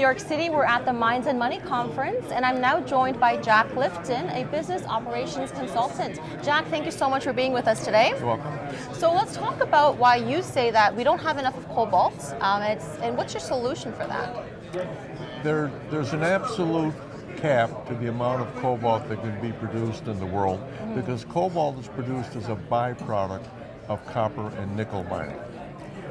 York City. We're at the Mines and Money Conference, and I'm now joined by Jack Lifton, a business operations consultant. Jack, thank you so much for being with us today. You're welcome. So let's talk about why you say that we don't have enough of cobalt, and what's your solution for that? There's an absolute cap to the amount of cobalt that can be produced in the world, because cobalt is produced as a byproduct of copper and nickel mining.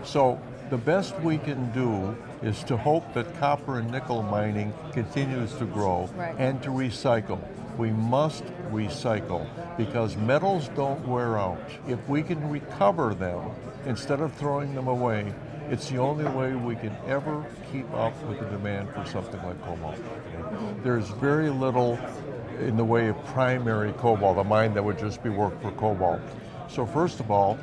So the best we can do is to hope that copper and nickel mining continues to grow and to recycle. We must recycle because metals don't wear out. If we can recover them instead of throwing them away, it's the only way we can ever keep up with the demand for something like cobalt. There's very little in the way of primary cobalt, a mine that would just be worked for cobalt. So first of all,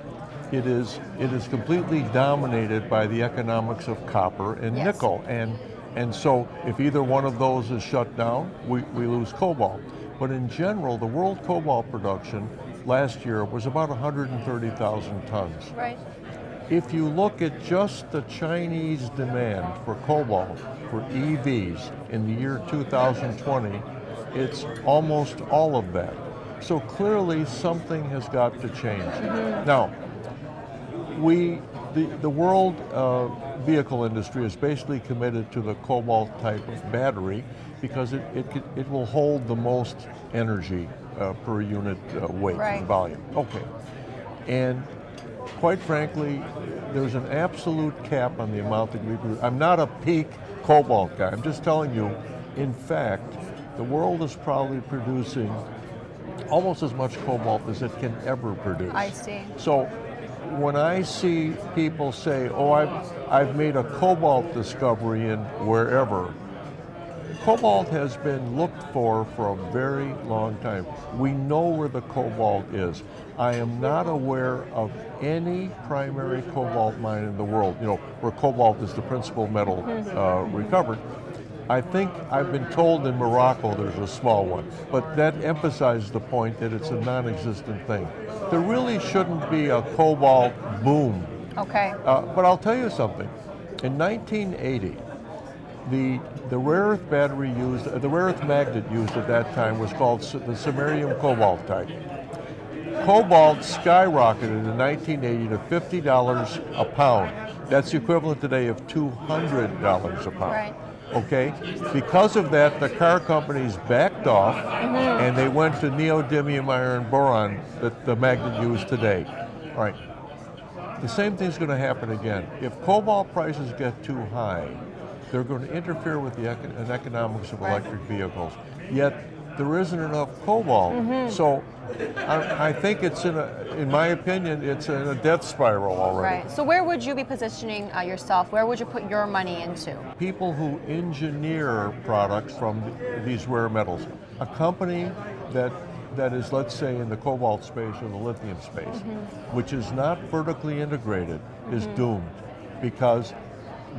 it is completely dominated by the economics of copper and nickel. And so if either one of those is shut down, we lose cobalt. But in general, the world cobalt production last year was about 130,000 tons. Right. If you look at just the Chinese demand for cobalt for EVs in the year 2020, it's almost all of that. So clearly something has got to change. Now, the world vehicle industry is basically committed to the cobalt type of battery because it will hold the most energy per unit weight and volume. Okay, and quite frankly, there's an absolute cap on the amount that we produce. I'm not a peak cobalt guy, I'm just telling you, in fact, the world is probably producing almost as much cobalt as it can ever produce. I see. So, when I see people say, oh, I've made a cobalt discovery in wherever, cobalt has been looked for a very long time. We know where the cobalt is. I am not aware of any primary cobalt mine in the world, you know, where cobalt is the principal metal recovered. I think I've been told in Morocco there's a small one, but that emphasizes the point that it's a non-existent thing. There really shouldn't be a cobalt boom. Okay. But I'll tell you something. In 1980, the rare earth battery used, the rare earth magnet used at that time was called the samarium cobalt type. Cobalt skyrocketed in 1980 to $50 a pound. That's the equivalent today of $200 a pound. Right. Okay, because of that, the car companies backed off and they went to neodymium iron boron that the magnet used today. All right, the same thing's going to happen again. If cobalt prices get too high, they're going to interfere with the economics of electric vehicles. Yet there isn't enough cobalt, so I think it's in my opinion, it's in a death spiral already. Right. So where would you be positioning yourself? Where would you put your money into? People who engineer products from these rare metals. A company that is, let's say, in the cobalt space or the lithium space, which is not vertically integrated, is doomed, because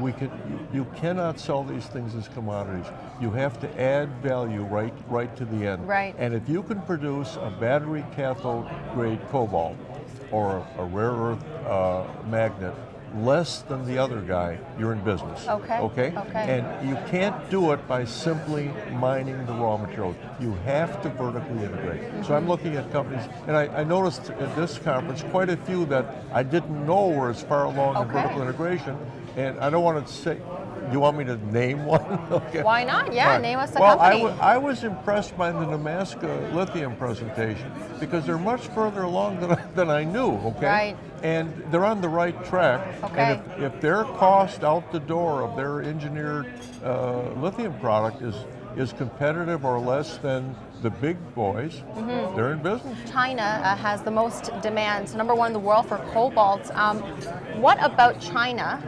you cannot sell these things as commodities. You have to add value right to the end. Right. And if you can produce a battery cathode grade cobalt or a rare earth magnet less than the other guy, you're in business. Okay. Okay. Okay. And you can't do it by simply mining the raw materials. You have to vertically integrate. So I'm looking at companies, and I noticed at this conference quite a few that I didn't know were as far along in vertical integration. And I don't want to say, do you want me to name one? Okay. Why not? Yeah, right. Name us a company. Well, I was impressed by the Nemaska Lithium presentation because they're much further along than I knew, okay? Right. And they're on the right track. Okay. And if their cost out the door of their engineered lithium product is competitive or less than the big boys, they're in business. China has the most demand, number one in the world for cobalt. What about China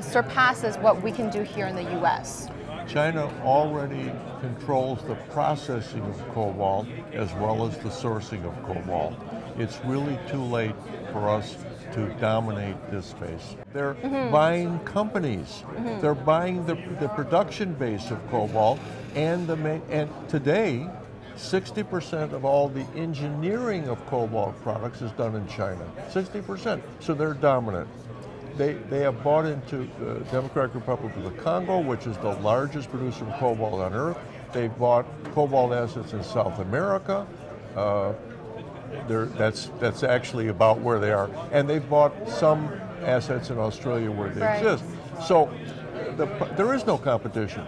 surpasses what we can do here in the U.S.? China already controls the processing of cobalt as well as the sourcing of cobalt. It's really too late for us to dominate this space. They're buying companies. They're buying the production base of cobalt, and today, 60% of all the engineering of cobalt products is done in China, 60%, so they're dominant. They have bought into the Democratic Republic of the Congo, which is the largest producer of cobalt on Earth. They've bought cobalt assets in South America. That's actually about where they are. And they've bought some assets in Australia where they exist. So there is no competition.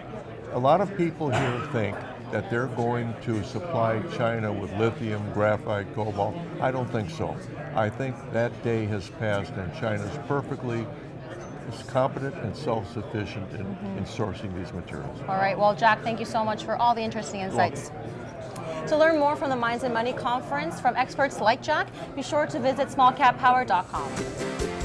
A lot of people here think that they're going to supply China with lithium, graphite, cobalt. I don't think so. I think that day has passed and China's perfectly competent and self-sufficient in sourcing these materials. All right, well, Jack, thank you so much for all the interesting insights. To learn more from the Mines and Money Conference from experts like Jack, be sure to visit smallcappower.com.